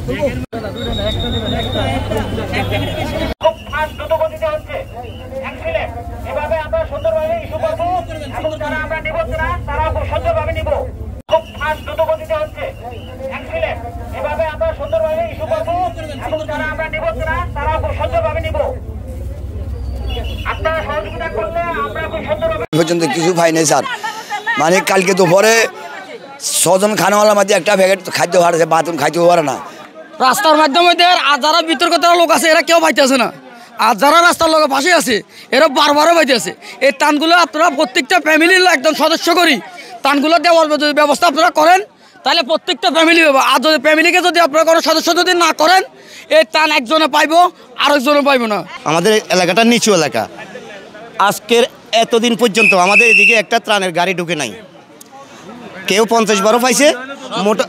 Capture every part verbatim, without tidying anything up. পর্যন্ত কিছু পাই নাই স্যার, মানে কালকে দুপুরে ছজন খানাওয়ালার মধ্যে একটা প্যাকেট খাদ্য হারাচ্ছে, বাথরুম খাইতেও পারে না রাস্তার মাধ্যমে। আর যারা বিতর্ক তারা লোক আছে এরা কেউ পাইতে আছে না, আর যারা রাস্তার লোকের পাশে আছে এরা বারবারও পাইতে আছে। এই টানগুলো আপনারা প্রত্যেকটা ফ্যামিলির একদম সদস্য করি টানগুলো দেওয়ার যদি ব্যবস্থা আপনারা করেন তাহলে প্রত্যেকটা ফ্যামিলি পাবো। আর যদি ফ্যামিলিকে যদি আপনারা কোনো সদস্য যদি না করেন এই টান একজনে পাইব আর একজনে পাইব না। আমাদের এলাকাটা নিচু এলাকা, আজকের এতদিন পর্যন্ত আমাদের এদিকে একটা ত্রাণের গাড়ি ঢুকে নাই। কেউ পঞ্চাশ বারো পাইছে, মোটা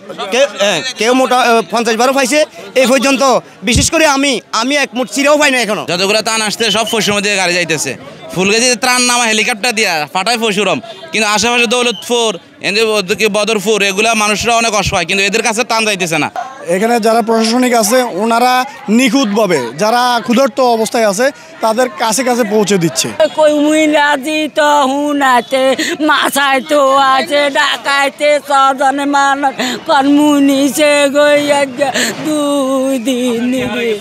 কেউ মোটা পঞ্চাশ বারো পাইছে এই পর্যন্ত। বিশেষ করে আমি আমি এক মুঠ চিরাও পাই না এখনো। যতগুলো ত্রাণ আসছে সব পশ্চিম দিয়ে গাড়ি যাইতেছে। ফুলগাজীতে ত্রাণ নামা হেলিকপ্টার দিয়া ফাটায় পরশুরাম, কিন্তু আশেপাশে দৌলতপুর বদরপুর এগুলা মানুষরা অনেক অসহায়, কিন্তু এদের কাছে ত্রাণ যাইতেছে না। এখানে যারা প্রশাসনিক আছে ওনারা নিখুঁতভাবে যারা ক্ষুধার্ত অবস্থায় আছে তাদের কাছে কাছে পৌঁছে দিচ্ছে।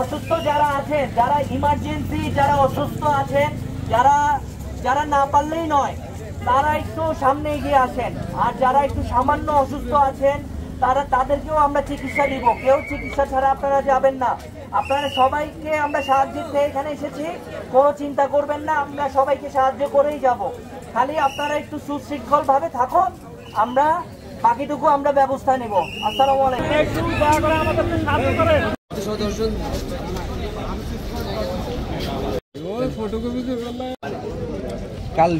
অসুস্থ যারা আছেন, যারা ইমার্জেন্সি যারা অসুস্থ আছেন, যারা যারা না পারলেই নয় তারা একটু সামনে এগিয়ে আসেন। আর যারা একটু সামান্য অসুস্থ আছেন তারা তাদেরকেও আমরা চিকিৎসা দিব, কেউ চিকিৎসা ছাড়া আপনারা যাবেন না। আপনারা সবাইকে আমরা সাহায্য দিতে এখানে এসেছি, কোনো চিন্তা করবেন না, আমরা সবাইকে সাহায্য করেই যাব। খালি আপনারা একটু সুশৃঙ্খলভাবে থাকুন, আমরা বাকিটুকু আমরা ব্যবস্থা নেব। আসসালামু আলাইকুম। কাল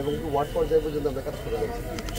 এবং ওয়ার্ড পর্যায়ে পর্যন্ত আমরা কাজ করে যাচ্ছি।